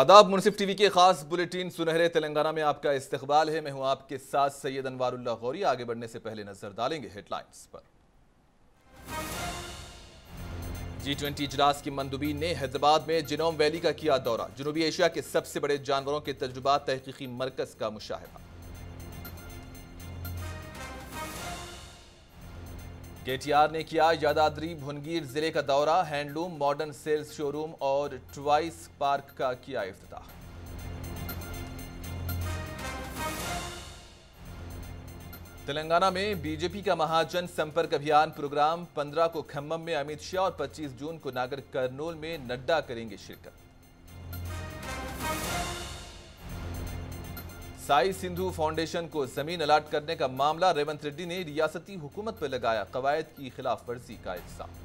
आदाब मुंसिफ टीवी के खास बुलेटिन सुनहरे तेलंगाना में आपका इस्तकबाल है। मैं हूं आपके साथ सैयद अनवारुल अखतरी। आगे बढ़ने से पहले नजर डालेंगे हेडलाइंस पर। G20 इजलास की मंदूबी ने हैदराबाद में जिनोम वैली का किया दौरा। जुनूबी एशिया के सबसे बड़े जानवरों के तजुर्बात तहकीकी मरकज का मुशाहिदा। K.T.R. ने किया यादाद्री भुनगीर जिले का दौरा। हैंडलूम मॉडर्न सेल्स शोरूम और ट्वाइस पार्क का किया इफ्तिताह। तेलंगाना में बीजेपी का महाजन संपर्क अभियान प्रोग्राम 15 को खम्मम में अमित शाह और 25 जून को नागर कर्नूल में नड्डा करेंगे शिरकत। साई सिंधु फाउंडेशन को जमीन अलाट करने का मामला रेवंत रेड्डी ने रियासती हुकूमत पर लगाया कवायद की खिलाफ वर्जी का इल्जाम।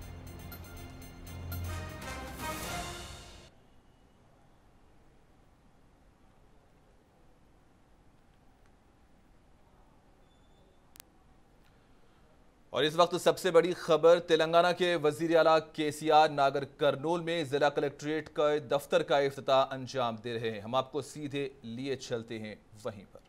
और इस वक्त सबसे बड़ी खबर, तेलंगाना के वजीर आला केसीआर नागर कर्नूल में जिला कलेक्ट्रेट का दफ्तर का इफ्तिताह अंजाम दे रहे हैं। हम आपको सीधे लिए चलते हैं वहीं पर।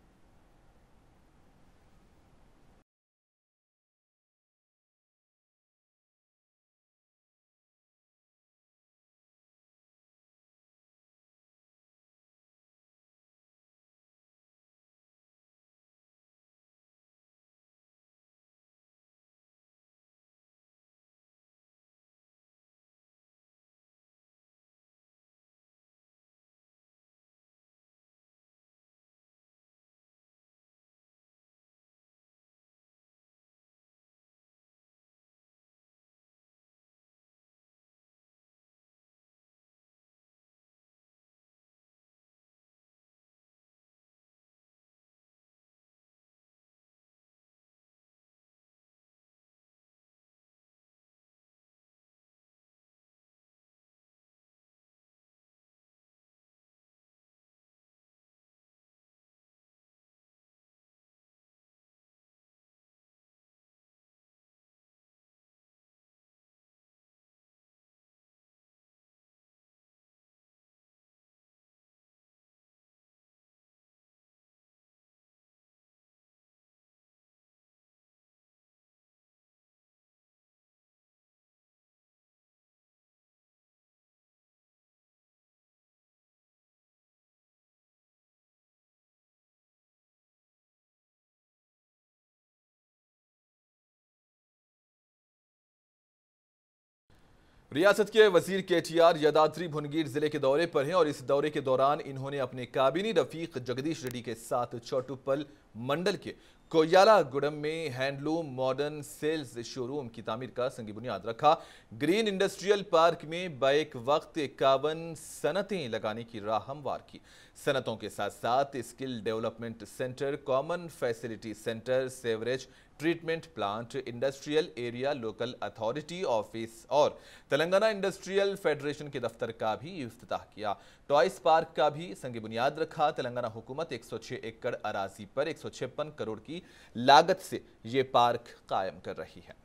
रियासत के वजीर के.टी.आर. यादाद्री भुनगीर जिले के दौरे पर हैं और इस दौरे के दौरान इन्होंने अपने काबिनी रफीक जगदीश रेड्डी के साथ चौटुपल मंडल के कोयाला गुड़म में हैंडलूम मॉडर्न सेल्स शोरूम की तामीर का संग बुनियाद रखा। ग्रीन इंडस्ट्रियल पार्क में बैक वक्त 51 सनतें लगाने की राह हमवार की। सनतों के साथ साथ skill development centre, common facility centre, sewerage treatment plant, industrial area local authority office और तेलंगाना इंडस्ट्रियल फेडरेशन के दफ्तर का भी इफ्तिताह किया। टॉयस पार्क का भी संग बुनियाद रखा। तेलंगाना हुकूमत 106 एकड़ अराजी पर 156 करोड़ की लागत से ये पार्क कायम कर रही है।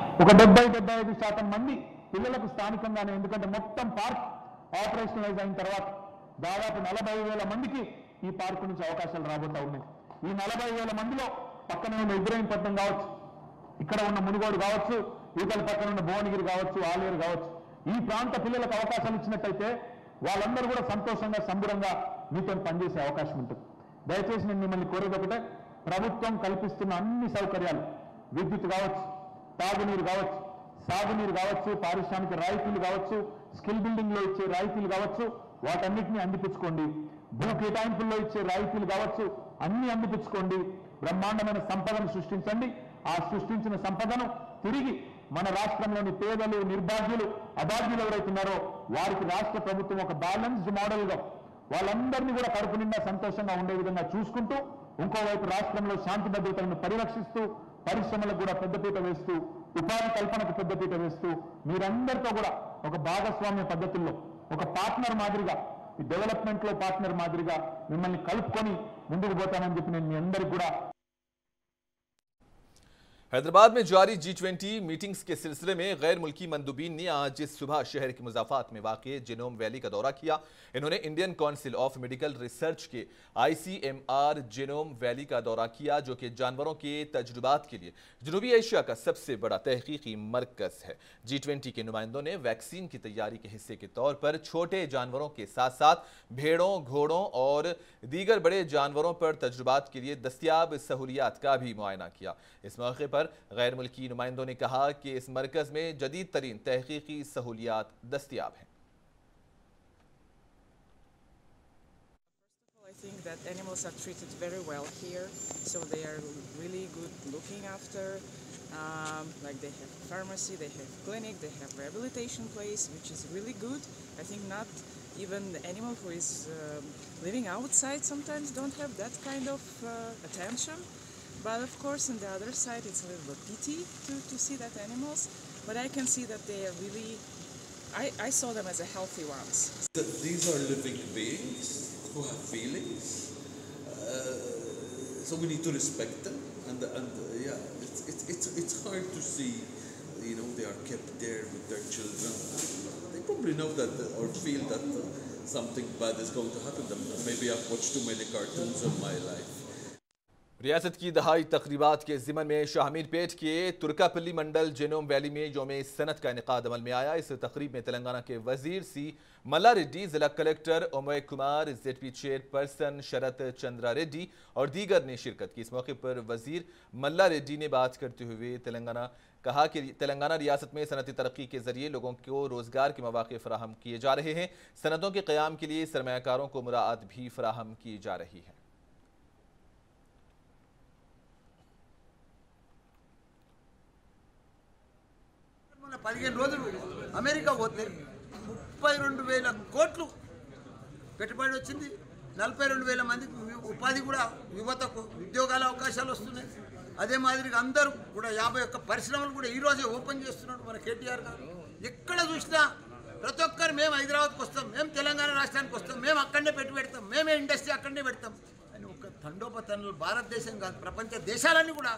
मंदी पिछले स्थानीय मोत्तम पार्क ఆపరేషనలైజ్ అయిన తర్వాత దాదాపు 40,000 మందికి ఈ పార్కు నుంచి అవకాశాలు రాబోతా ఉన్నాయి। ఈ 40,000 మందిలో పక్కన ఉన్న ఇబ్రహీంపట్నం కావచ్చు, ఇక్కడ ఉన్న మునుగోడు కావచ్చు, ఈగల పక్కన ఉన్న భువనగిరి కావచ్చు, ఆలేరు కావచ్చు, ఈ ప్రాంత పిల్లలకు అవకాశాలు ఇచ్చినట్లయితే వాళ్ళందరూ కూడా సంతోషంగా సంబరంగా మీతో పనిచేసే అవకాశం ఉంటుంది। దయచేసి నేను మిమ్మల్ని కోరేది ఒకటే, ప్రభుత్వం కల్పిస్తున్న అన్ని సౌకర్యాలు, విద్యుత్ కావచ్చు, తాగునీరు కావచ్చు, సాగునీరు కావచ్చు, పారిశ్రామిక రాయితీలు కావచ్చు, స్కిల్ బిల్డింగ్ లో ఇచ్చే రాయితీలు కావచ్చు, వాటన్నిటిని అందిపుచ్చుకోండి। భూ కేటాయింపుల్లో ఇచ్చే రాయితీలు కావచ్చు, అన్ని అందిపుచ్చుకోండి। బ్రహ్మాండమైన సంపదను సృష్టించండి। ఆ సృష్టించిన సంపదను తిరిగి మన రాష్ట్రంలోని పేదలు, నిర్భాగ్యులు, అభాగ్యులు ఎవరైతున్నారో వారికి రాష్ట్ర ప్రభుత్వం ఒక బ్యాలెన్స్డ్ మోడల్ గా వాళ్ళందరినీ కూడా కడుపు నిండా సంతోషంగా ఉండే విధంగా చూసుకుంటూ, ఇంకోవైపు రాష్ట్రంలో శాంతి భద్రతలను పరిరక్షిస్తూ, పరిశ్రమలకు కూడా పెద్దపీట వేస్తూ, ఉపాధి కల్పనకు పెద్దపీట వేస్తూ, మీరందరితో కూడా ఒక భాగస్వామ్య పద్ధతుల్లో ఒక పార్ట్నర్ మాదిరిగా, ఈ డెవలప్మెంట్లో పార్ట్నర్ మాదిరిగా మిమ్మల్ని కలుపుకొని ముందుకు పోతానని చెప్పి నేను మీ అందరికీ కూడా हैदराबाद में जारी G20 मीटिंग्स के सिलसिले में गैर मुल्की मंदुबीन ने आज सुबह शहर के मुजाफात में वाक़े जिनोम वैली का दौरा किया। इन्होंने Indian council of medical research के ICMR जिनोम वैली का दौरा किया, जो कि जानवरों के तजुर्बात के लिए जनूबी एशिया का सबसे बड़ा तहकीकी मरकज़ है। G20 के नुमाइंदों ने वैक्सीन की तैयारी के हिस्से के तौर पर छोटे जानवरों के साथ साथ भेड़ों, घोड़ों और दीगर बड़े जानवरों पर तजुर्बात के लिए दस्तियाब सहूलियात का भी मुआयना किया। इस मौके पर गैर मुल्की नुमाइंदों ने कहा कि इस मरकज में जदीद तरीन तहकीकी सहूलियात दस्तियाब हैं। I think that animals are treated very well here, so they are really good looking after. Like they have pharmacy, they have clinic, they have rehabilitation place, which is really good. I think not even the animal who is living outside sometimes don't have that kind of attention. But of course, on the other side, it's a little pity to see that animals. But I can see that they are really. I saw them as a healthy ones. These are living beings who have feelings, so we need to respect them. And yeah, it's hard to see, you know, they are kept there with their children. They probably know that or feel that something bad is going to happen to them. Maybe I've watched too many cartoons in my life. रियासत की दहाई तकरीबात के ज़िमन में शाहमीरपेट के तुर्कापल्ली मंडल genome valley में योम सनत का इनेकाद अमल में आया। इस तकरीब में तेलंगाना के वजीर सी मल्ला रेड्डी, जिला कलेक्टर ओमय कुमार, ZP चेयरपर्सन शरत चंद्रा रेड्डी और दीगर ने शिरकत की। इस मौके पर वजीर मल्ला रेड्डी ने बात करते हुए कहा कि तेलंगाना रियासत में सनती तरक्की के जरिए लोगों को रोज़गार के मौके फराहम किए जा रहे हैं। सनतों के क़याम के लिए सरमायाकारों को मुराद भी फराहम की जा रही है। पदहे रोज अमेरिका होते 32,000 కోట్లు పెట్టుబడి వచ్చింది, 42,000 మందికి ఉపాధి కూడా, యువతకు ఉద్యోగాల అవకాశాలు వస్తున్నాయి। అదే మాదిరిగా అందరూ కూడా 51 పరిశ్రమలు కూడా ఈ రోజే ఓపెన్ చేస్తున్నారు మన KTR గారు। ఎక్కడ చూసినా ప్రతి ఒక్కరు మేము హైదరాబాద్కి వస్తాం, మేము తెలంగాణ రాష్ట్రానికి వస్తాం, మేము అక్కడనే పెట్టుబెడతాం, మేమే ఇండస్ట్రీ అక్కడనే పెడతాం అని ఒక తండోపతండలు భారతదేశం కాదు ప్రపంచ देशालన్నీ కూడా।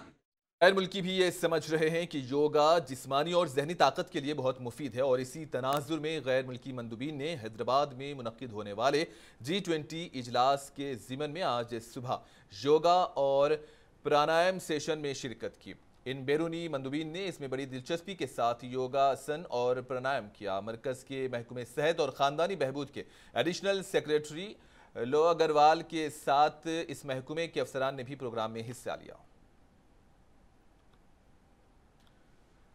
गैर मुल्की भी ये समझ रहे हैं कि योगा जिस्मानी और जहनी ताकत के लिए बहुत मुफीद है और इसी तनाजुर में गैर मुल्की मंदुबीन ने हैदराबाद में मुनक्किद होने वाले G20 इजलास के ज़िमन में आज सुबह योगा और प्राणायाम सेशन में शिरकत की। इन बैरूनी मंदुबीन ने इसमें बड़ी दिलचस्पी के साथ योगासन और प्राणायाम किया। मरकज़ के महकमे सेहत और ख़ानदानी बहबूद के एडिशनल सेक्रेटरी लो अग्रवाल के साथ इस महकमे के अफसरान ने भी प्रोग्राम में हिस्सा लिया।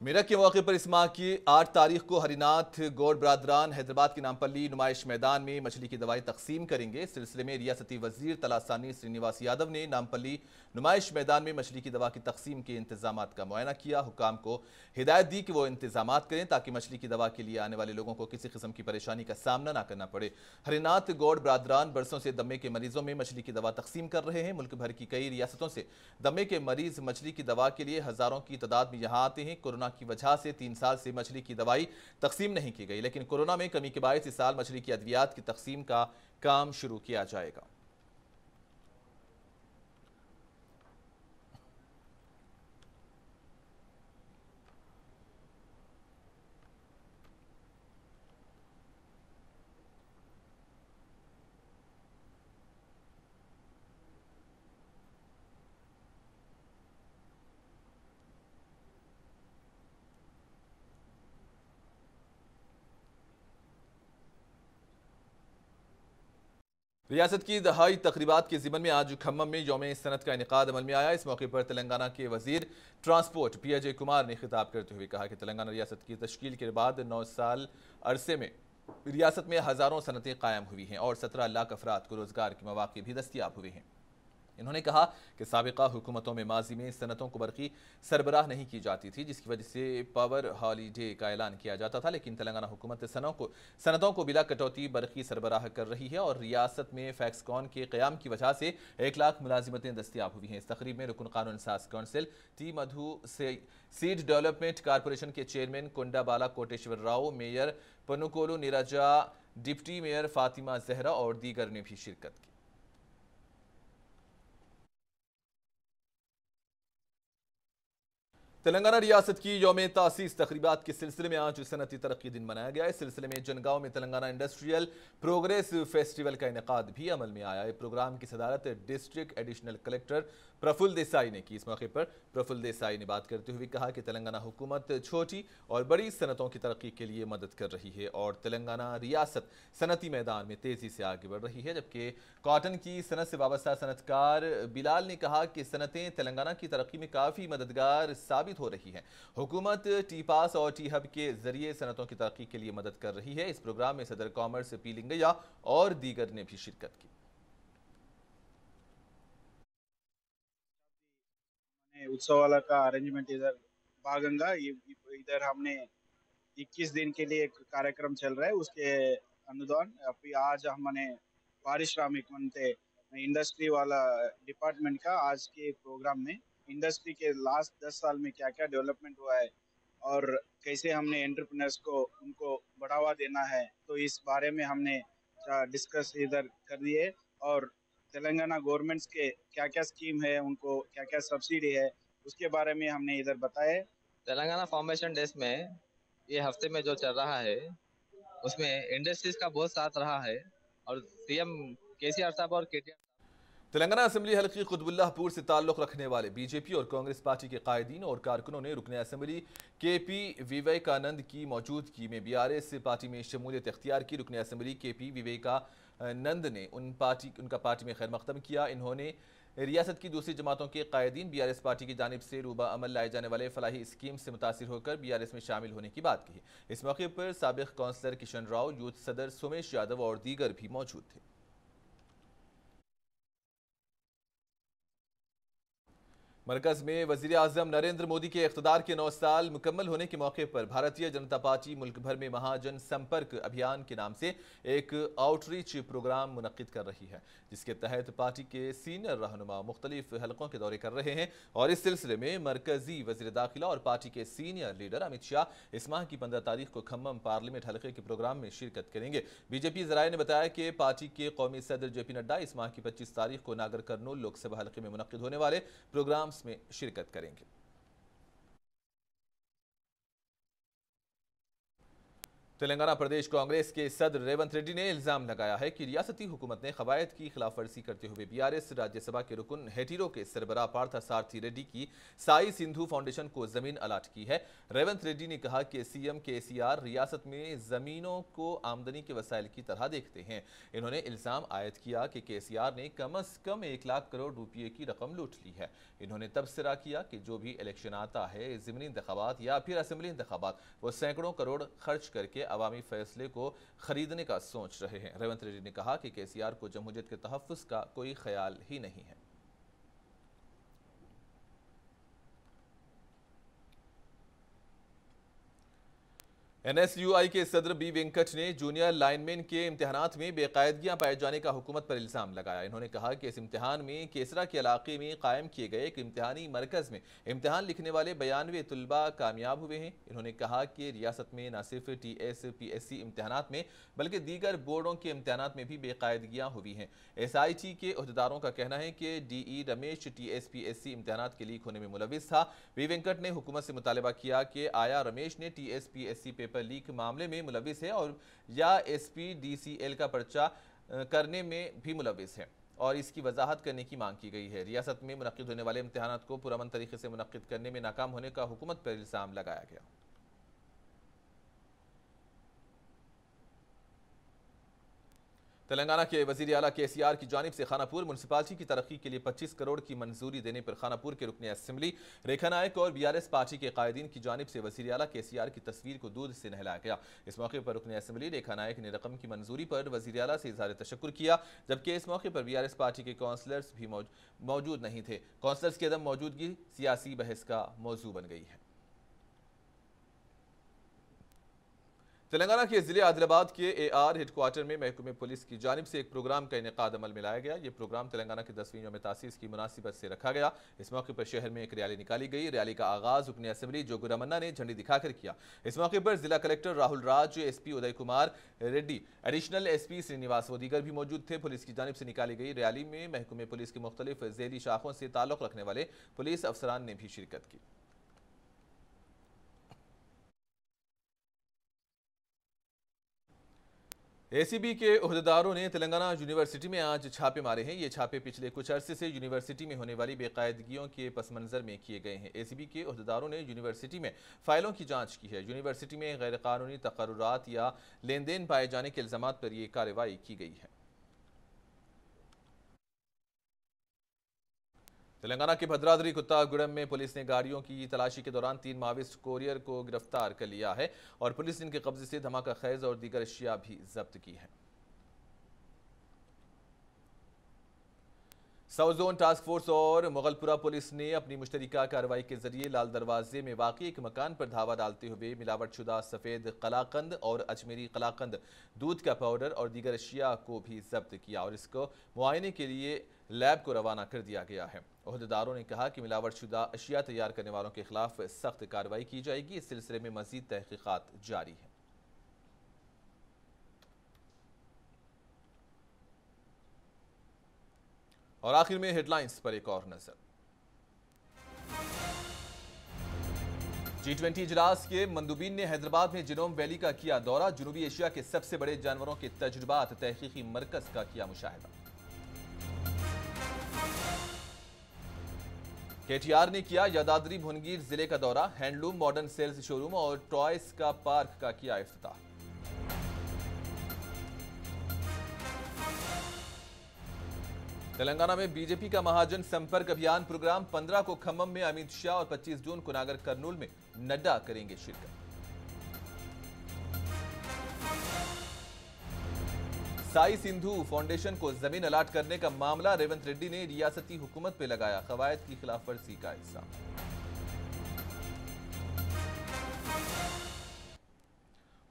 मेरठ के मौके पर इस माह की 8 तारीख को हरिनाथ गौड़ बरादरान हैदराबाद के नामपल्ली नुमाइश मैदान में मछली की दवाई तकसीम करेंगे। इस सिलसिले में रियासती वजीर तलासानी श्रीनिवास यादव ने नामपल्ली नुमाइश मैदान में मछली की दवा की तकसीम के इंतजाम का मुआयना किया। हुकाम को हिदायत दी कि वो इंतजाम करें ताकि मछली की दवा के लिए आने वाले लोगों को किसी किस्म की परेशानी का सामना ना करना पड़े। हरिनाथ गौड़ बरादरान बरसों से दमे के मरीजों में मछली की दवा तकसीम कर रहे हैं। मुल्क भर की कई रियासतों से दमे के मरीज मछली की दवा के लिए हज़ारों की तादाद में यहाँ आते हैं। कोरोना की वजह से 3 साल से मछली की दवाई तकसीम नहीं की गई, लेकिन कोरोना में कमी के बायस इस साल मछली की अद्वियात की तकसीम का काम शुरू किया जाएगा। रियासत की दहाई तकरीबात के ज़िमन में आज खम्मम में योम सनत का इनेकाद अमल में आया। इस मौके पर तेलंगाना के वजीर ट्रांसपोर्ट P.J. कुमार ने खिताब करते हुए कहा कि तेलंगाना रियासत की तश्कील के बाद 9 साल अरसे में रियासत में हज़ारों सनतें कायम हुई हैं और 17 लाख अफराद को रोज़गार के मौके भी दस्तियाब हुए हैं। इन्होंने कहा कि साबिक़ा हुकूमतों में माजी में सनतों को बरकी सरबराह नहीं की जाती थी, जिसकी वजह से पावर हॉलीडे का ऐलान किया जाता था, लेकिन तेलंगाना हुकूमत सनतों को बिला कटौती बरकी सरबराह कर रही है और रियासत में फैक्सकॉन के क़याम की वजह से 1 लाख मुलाजिमतें दस्तियाब हुई हैं। इस तकरीब में रुकन कानून साज council T. Madhu, seed development corporation के chairman Konda Bala Koteshwar Rao, mayor पनुकोलू Neeraja, deputy mayor Fatima Zahra और दीगर ने भी शिरकत की। तेलंगाना रियासत की यौमे तासीस तकरीबात के सिलसिले में आज सनती तरक्की दिन मनाया गया। इस सिलसिले में जनगांव में तेलंगाना इंडस्ट्रियल प्रोग्रेस फेस्टिवल का इनेकाद भी अमल में आया। प्रोग्राम की सदारत district additional collector Praful Desai ने की। इस मौके पर प्रफुल देसाई ने बात करते हुए कहा कि तेलंगाना हुकूमत छोटी और बड़ी सनतों की तरक्की के लिए मदद कर रही है और तेलंगाना रियासत सनती मैदान में तेज़ी से आगे बढ़ रही है। जबकि कॉटन की सनत से वाबस्ता सनतकार बिलाल ने कहा कि सनतें तेलंगाना की तरक्की में काफ़ी मददगार साबित हो रही है। हुकूमत टी पास और टी हब के जरिए सनतों की तरक्की के लिए मदद कर रही है। इस प्रोग्राम में सदर कॉमर्स पी लिंगैया और दीगर ने भी शिरकत की। उत्सव का अरेंजमेंट इधर भागंगा इधर हमने 21 दिन के लिए एक कार्यक्रम चल रहा है। उसके अनुदान अभी आज हमने पारिश्रमिक मानते इंडस्ट्री वाला डिपार्टमेंट का आज के प्रोग्राम में इंडस्ट्री के लास्ट 10 साल में क्या क्या डेवलपमेंट हुआ है और कैसे हमने एंटरप्रेन्योर्स को उनको बढ़ावा देना है, तो इस बारे में हमने डिस्कस इधर कर दिए और तेलंगाना गवर्नमेंट्स के क्या क्या स्कीम है, उनको क्या क्या सब्सिडी है, उसके बारे में हमने इधर बताया। तेलंगाना फाउंडेशन डेज में ये हफ्ते में जो चल रहा है उसमें इंडस्ट्रीज का बहुत साथ रहा है और सीएम के.टी.आर. साहब और के.टी.आर. तेलंगाना असेंबली हल्की कुतुबुल्लाहपुर से ताल्लुक़ रखने वाले बीजेपी और कांग्रेस पार्टी के कायदीन और कारकुनों ने रुकने असेंबली के पी विवेकानंद की मौजूदगी में बीआरएस पार्टी में शमूलियत इख्तियार की। रुकने असेंबली के पी विवेकानंद ने उनका पार्टी में खैर मकदम किया। इन्होंने रियासत की दूसरी जमातों के कायदीन बीआरएस पार्टी की जानिब से रूबा अमल लाए जाने वाले फलाही स्कीम से मुतासिर होकर बीआरएस में शामिल होने की बात कही। इस मौके पर साबिक़ काउंसलर किशन राव, यूथ सदर सोमेश यादव और दीगर भी मौजूद थे। मरकज में वज़ीर आज़म नरेंद्र मोदी के इक़्तिदार के 9 साल मुकम्मल होने के मौके पर भारतीय जनता पार्टी मुल्क भर में महाजन संपर्क अभियान के नाम से एक आउटरीच प्रोग्राम मुनक़्क़िद कर रही है, जिसके तहत पार्टी के सीनियर रहनुमा मुख्तलिफ हलकों के दौरे कर रहे हैं। और इस सिलसिले में मरकजी वज़ीर दाखिला और पार्टी के सीनियर लीडर अमित शाह इस माह की 15 तारीख को खम्मम पार्लियामेंट हलके के प्रोग्राम में शिरकत करेंगे। बीजेपी ज़राए ने बताया कि पार्टी के कौमी सदर जे.पी. नड्डा इस माह की 25 तारीख को नागर कर्नूल लोकसभा हलके में मुनक़्क़िद होने वाले प्रोग्राम में शिरकत करेंगे। तेलंगाना प्रदेश कांग्रेस के सदर रेवंत रेड्डी ने इल्जाम लगाया है कि रियासती हुकूमत ने कवायद की खिलाफ वर्जी करते हुए बीआरएस राज्यसभा के रुकन हेटीरो के सरबराह पार्थ सारथी रेड्डी की साई सिंधु फाउंडेशन को जमीन अलाट की है। रेवंत रेड्डी ने कहा कि सीएम केसीआर रियासत में जमीनों को आमदनी के वसाइल की तरह देखते हैं। इन्होंने इल्जाम आयद किया कि केसीआर ने कम अज कम 1 लाख करोड़ रुपये की रकम लूट ली है। इन्होंने तबसरा किया कि जो भी इलेक्शन आता है, ज़िमनी इंतखाबात या फिर असेंबली इंतखाबात, वो सैकड़ों करोड़ खर्च करके अवामी फैसले को खरीदने का सोच रहे हैं। रेवंत रेड्डी ने कहा कि केसीआर को जमहूरियत के तहफ़्फ़ुज़ का कोई ख्याल ही नहीं है। एनएसयूआई के सदर बी वेंकट ने जूनियर लाइनमैन के इम्तिहानात में बेकायदगियां पाए जाने का हुकूमत पर इल्ज़ाम लगाया। इन्होंने कहा कि इस इम्तिहान में केसरा के इलाके में कायम किए गए एक इम्तिहानी मरकज़ में इम्तिहान लिखने वाले 92 तलबा कामयाब हुए हैं। इन्होंने कहा कि रियासत में न सिर्फ TSPSC इम्तिहानात में बल्कि दीगर बोर्डों के इम्तिहानात में भी बेकायदगियाँ हुई हैं। SIT के अहदेदारों का कहना है कि DE रमेश TSPSC इम्तिहानात के लीक होने में मुलविस था। बी वेंकट ने हुकूमत से मुतालबा किया कि आया रमेश ने TSPSC लीक मामले में मुलविस है और या SPDCL का पर्चा करने में भी मुलविस है और इसकी वजाहत करने की मांग की गई है। रियासत में मुनक़्क़िद होने वाले इम्तिहानात को पुरअमन तरीके से मुनक़्क़िद करने में नाकाम होने का हुकूमत पर इल्ज़ाम लगाया गया। तेलंगाना के वज़ीर आला केसीआर की जानिब से खानापुर म्युनिसिपालिटी की तरक्की के लिए 25 करोड़ की मंजूरी देने पर खानापुर के रुकने असेंबली रेखा नायक और बीआरएस पार्टी के कायदीन की जानिब से वज़ीर आला केसीआर की तस्वीर को दूध से नहलाया गया। इस मौके पर रुकने असेंबली रेखा नायक ने रकम की मंजूरी पर वज़ीर आला से इज़हार तशक्कुर किया, जबकि इस मौके पर बीआरएस पार्टी के काउंसलर्स भी मौजूद नहीं थे। काउंसलर्स की अदम मौजूदगी सियासी बहस का मौजू बन गई है। तेलंगाना के ज़िले आदिलाबाद के AR हेडक्वार्टर में महकमे पुलिस की जानिब से एक प्रोग्राम का इनेकाद अमल में लाया गया। ये प्रोग्राम तेलंगाना के 10वीं यौम तासीस की मुनासिबत से रखा गया। इस मौके पर शहर में एक रैली निकाली गई। रैली का आगाज़ रुकने असेंबली जोगू रमन्ना ने झंडी दिखाकर किया। इस मौके पर जिला collector Rahul Raj, SP Uday Kumar Reddy, additional SP Srinivas व दीगर भी मौजूद थे। पुलिस की जानिब से निकाली गई रैली में महकमे पुलिस की मुख्तलिफ झेली शाखों से ताल्लुक़ रखने वाले पुलिस अफसरान ने भी शिरकत की। एसीबी के अहदेदारों ने तेलंगाना यूनिवर्सिटी में आज छापे मारे हैं। ये छापे पिछले कुछ अरसे से यूनिवर्सिटी में होने वाली बेकायदगियों के पस मंजर में किए गए हैं। एसीबी के अहदेदारों ने यूनिवर्सिटी में फाइलों की जांच की है। यूनिवर्सिटी में गैरकानूनी तकर्रुरात या लेन देन पाए जाने के इल्जाम पर यह कार्रवाई की गई है। तेलंगाना के भद्राद्री कुत्तागुड़म में पुलिस ने गाड़ियों की तलाशी के दौरान 3 माओवादी कोरियर को गिरफ्तार कर लिया है और पुलिस ने इनके कब्जे से धमाका खैज और दीगर अशिया भी जब्त की है। साउथ जोन टास्क फोर्स और मुगलपुरा पुलिस ने अपनी मुश्तरका कार्रवाई के जरिए लाल दरवाजे में वाकई एक मकान पर धावा डालते हुए मिलावटशुदा सफ़ेद कलाकंद और अजमेरी कलाकंद, दूध का पाउडर और दीगर अशिया को भी जब्त किया और इसको मुआयने के लिए लैब को रवाना कर दिया गया है। अहदेदारों ने कहा कि मिलावटशुदा अशिया तैयार करने वालों के खिलाफ सख्त कार्रवाई की जाएगी। इस सिलसिले में मजीद तहकीकात जारी है। और आखिर में हेडलाइंस पर एक और नजर। G20 इजलास के मंदुबीन ने हैदराबाद में जिनोम वैली का किया दौरा। जुनूबी एशिया के सबसे बड़े जानवरों के तजुर्बात तहकीकी मरकज का किया मुशाहिदा। K.T.R. ने किया यादाद्री भुवनगिर जिले का दौरा। हैंडलूम मॉडर्न सेल्स शोरूम और टॉयज का पार्क का किया इफ्तिताह। तेलंगाना में बीजेपी का महाजन संपर्क अभियान प्रोग्राम 15 को खम्मम में अमित शाह और 25 जून को नागर कर्नूल में नड्डा करेंगे शिरकत। साई सिंधु फाउंडेशन को जमीन अलाट करने का मामला रेवंत रेड्डी ने रियासती हुकूमत पे लगाया, कवायद की खिलाफ वर्जी का इल्जाम।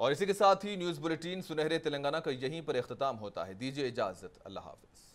और इसी के साथ ही न्यूज बुलेटिन सुनहरे तेलंगाना का यहीं पर अख्ताम होता है। दीजिए इजाजत, अल्लाह हाफिज।